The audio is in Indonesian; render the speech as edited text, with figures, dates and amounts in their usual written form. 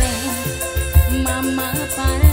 sore mama para